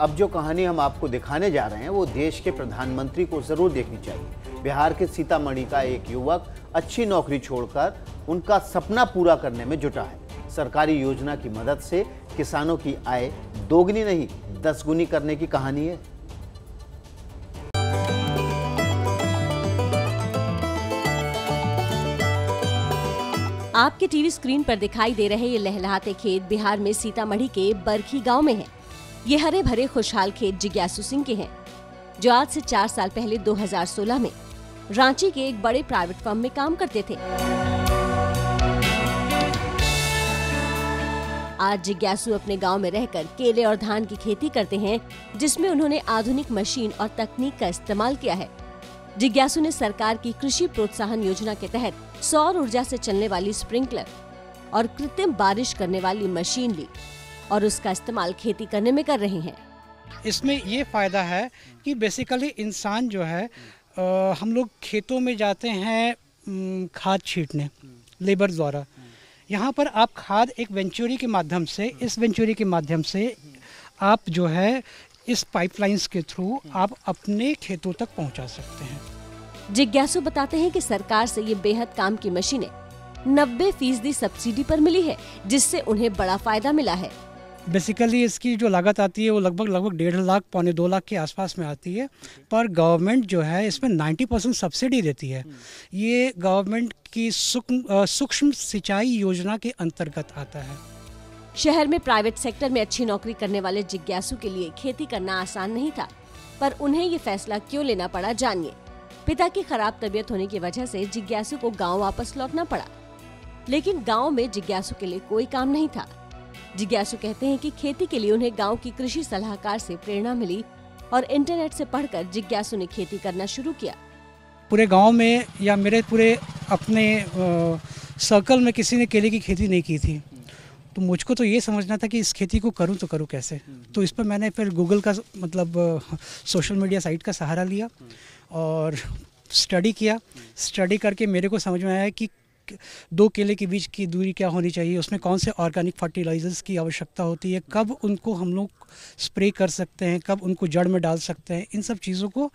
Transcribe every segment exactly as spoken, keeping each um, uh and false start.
अब जो कहानी हम आपको दिखाने जा रहे हैं वो देश के प्रधानमंत्री को जरूर देखनी चाहिए। बिहार के सीतामढ़ी का एक युवक अच्छी नौकरी छोड़कर उनका सपना पूरा करने में जुटा है। सरकारी योजना की मदद से किसानों की आय दोगुनी नहीं दस गुनी करने की कहानी है। आपके टीवी स्क्रीन पर दिखाई दे रहे ये लहलहाते खेत बिहार में सीतामढ़ी के बरखी गाँव में है। ये हरे भरे खुशहाल खेत जिज्ञासु सिंह के हैं, जो आज से चार साल पहले दो हज़ार सोलह में रांची के एक बड़े प्राइवेट फर्म में काम करते थे। आज जिज्ञासु अपने गांव में रहकर केले और धान की खेती करते हैं, जिसमें उन्होंने आधुनिक मशीन और तकनीक का इस्तेमाल किया है। जिज्ञासु ने सरकार की कृषि प्रोत्साहन योजना के तहत सौर ऊर्जा से चलने वाली स्प्रिंकलर और कृत्रिम बारिश करने वाली मशीन ली और उसका इस्तेमाल खेती करने में कर रहे हैं। इसमें ये फायदा है कि बेसिकली इंसान जो है आ, हम लोग खेतों में जाते हैं खाद छींटने लेबर द्वारा। यहाँ पर आप खाद एक वेंचुरी के माध्यम से इस वेंचुरी के माध्यम से आप जो है इस पाइपलाइंस के थ्रू आप अपने खेतों तक पहुँचा सकते हैं। जिज्ञासु बताते हैं कि सरकार से ये बेहद काम की मशीनें नब्बे फीसदी सब्सिडी पर मिली है, जिससे उन्हें बड़ा फायदा मिला है। बेसिकली इसकी जो लागत आती है वो लगभग लगभग डेढ़ लाख पौने दो लाख के आसपास में आती है, पर गवर्नमेंट जो है इसमें नब्बे परसेंट सब्सिडी देती है। ये गवर्नमेंट की सूक्ष्म सिंचाई योजना के अंतर्गत आता है। शहर में प्राइवेट सेक्टर में अच्छी नौकरी करने वाले जिज्ञासु के लिए खेती करना आसान नहीं था, पर उन्हें ये फैसला क्यों लेना पड़ा जानिए। पिता की खराब तबीयत होने की वजह से जिज्ञासु को गाँव वापस लौटना पड़ा, लेकिन गाँव में जिज्ञासु के लिए कोई काम नहीं था। जिज्ञासु कहते हैं कि खेती के लिए उन्हें गांव की कृषि सलाहकार से प्रेरणा मिली और इंटरनेट से पढ़कर जिज्ञासु ने खेती करना शुरू किया। पूरे गांव में या मेरे पूरे अपने आ, सर्कल में किसी ने केले की खेती नहीं की थी, तो मुझको तो ये समझना था कि इस खेती को करूं तो करूं कैसे। तो इस पर मैंने फिर गूगल का मतलब सोशल मीडिया साइट का सहारा लिया और स्टडी किया। स्टडी करके मेरे को समझ में आया कि दो केले के बीच की दूरी क्या होनी चाहिए, उसमें कौन से ऑर्गेनिक फर्टिलाइजर्स की आवश्यकता होती है, कब उनको हम लोग स्प्रे कर सकते हैं, कब उनको जड़ में डाल सकते हैं। इन सब चीज़ों को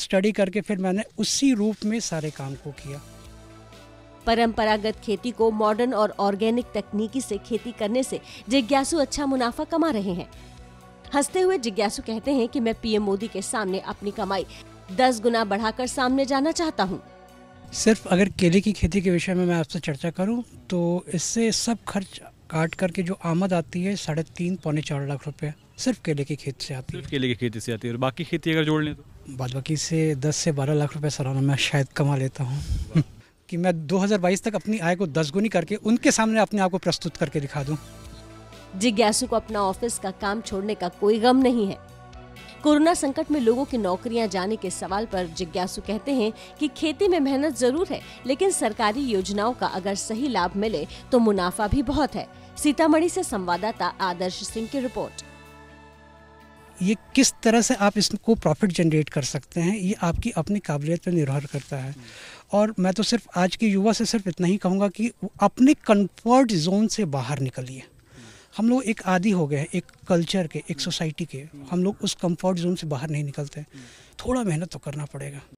स्टडी करके फिर मैंने उसी रूप में सारे काम को किया। परंपरागत खेती को मॉडर्न और ऑर्गेनिक तकनीकी से खेती करने से जिज्ञासु अच्छा मुनाफा कमा रहे हैं। हंसते हुए जिज्ञासु कहते हैं कि मैं पीएम मोदी के सामने अपनी कमाई दस गुना बढ़ाकर सामने जाना चाहता हूँ। सिर्फ अगर केले की खेती के विषय में मैं आपसे चर्चा करूं तो इससे सब खर्च काट करके जो आमद आती है साढ़े तीन पौने चार लाख रुपए सिर्फ केले की खेती से आती है। केले की खेती से आती है और बाकी खेती अगर जोड़ लें तो बाद बाकी से दस से बारह लाख रुपए सालाना मैं शायद कमा लेता हूं कि मैं दो हज़ार बाईस तक अपनी आय को दस गुनी करके उनके सामने अपने आप को प्रस्तुत करके दिखा दूँ। जिज्ञासु को अपना ऑफिस का काम छोड़ने का कोई गम नहीं है। कोरोना संकट में लोगों की नौकरियां जाने के सवाल पर जिज्ञासु कहते हैं कि खेती में मेहनत जरूर है, लेकिन सरकारी योजनाओं का अगर सही लाभ मिले तो मुनाफा भी बहुत है। सीतामढ़ी से संवाददाता आदर्श सिंह की रिपोर्ट। ये किस तरह से आप इसको प्रॉफिट जनरेट कर सकते हैं ये आपकी अपनी काबिलियत पर निर्भर करता है। और मैं तो सिर्फ आज के युवा से सिर्फ इतना ही कहूँगा कि अपने कंफर्ट जोन से बाहर निकलिए। हम लोग एक आदी हो गए हैं एक कल्चर के, एक सोसाइटी के। हम लोग उस कंफर्ट जोन से बाहर नहीं निकलते, थोड़ा मेहनत तो करना पड़ेगा।